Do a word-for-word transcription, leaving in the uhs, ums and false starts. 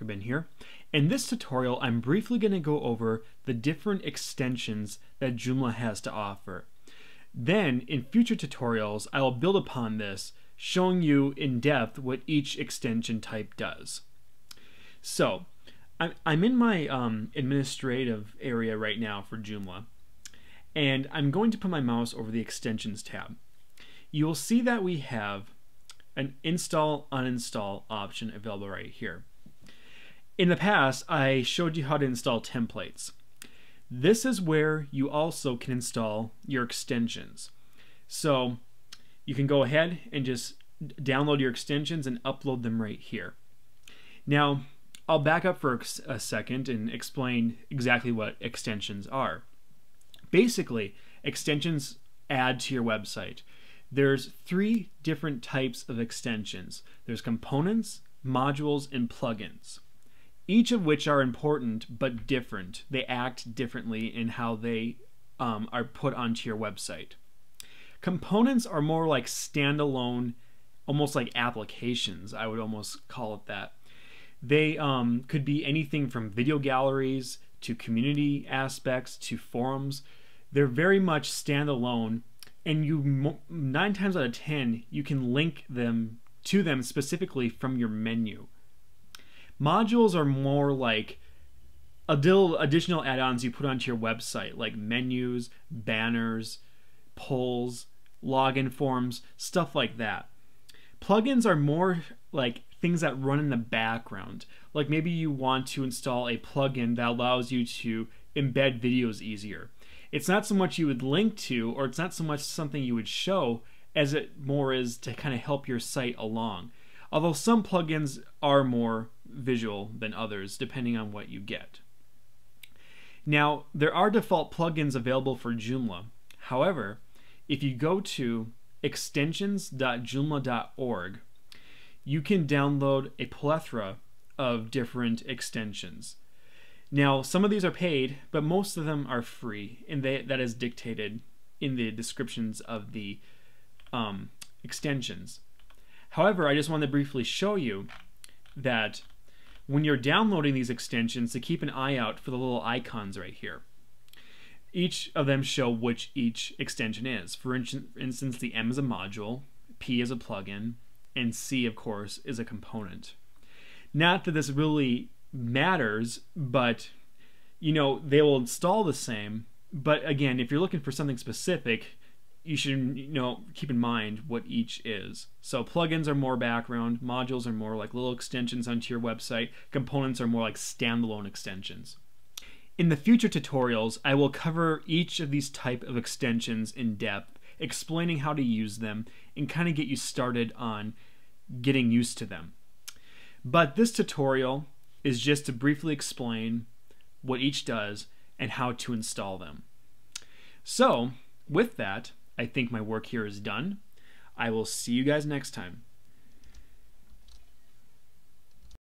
Ackerman here. In this tutorial, I'm briefly going to go over the different extensions that Joomla has to offer. Then, in future tutorials, I will build upon this, showing you in depth what each extension type does. So, I'm, I'm in my um, administrative area right now for Joomla, and I'm going to put my mouse over the Extensions tab. You will see that we have an install, uninstall option available right here. In the past, I showed you how to install templates. This is where you also can install your extensions. So you can go ahead and just download your extensions and upload them right here. Now, I'll back up for a second and explain exactly what extensions are. Basically, extensions add to your website. There's three different types of extensions. There's components, modules, and plugins, each of which are important but different. They act differently in how they um, are put onto your website. Components are more like standalone, almost like applications, I would almost call it that. They um, could be anything from video galleries to community aspects to forums. They're very much standalone, and you nine times out of ten you can link them to them specifically from your menu. Modules are more like additional add-ons you put onto your website, like menus, banners, polls, login forms, stuff like that. Plugins are more like things that run in the background. Like maybe you want to install a plugin that allows you to embed videos easier. It's not so much you would link to, or it's not so much something you would show, as it more is to kind of help your site along. Although some plugins are more visual than others, depending on what you get. Now, there are default plugins available for Joomla. However, if you go to extensions dot joomla dot org, you can download a plethora of different extensions. Now, some of these are paid, but most of them are free, and they, that is dictated in the descriptions of the um, extensions. However, I just want to briefly show you that when you're downloading these extensions, to keep an eye out for the little icons right here. Each of them show which each extension is. For instance, the M is a module, P is a plugin, and C, of course, is a component. Not that this really matters, but you know, they will install the same. But again, if you're looking for something specific, you should you know keep in mind what each is. So plugins are more background, modules are more like little extensions onto your website, components are more like standalone extensions. In the future tutorials, I will cover each of these type of extensions in depth, explaining how to use them and kind of get you started on getting used to them. But this tutorial is just to briefly explain what each does and how to install them. So with that, I think my work here is done. I will see you guys next time.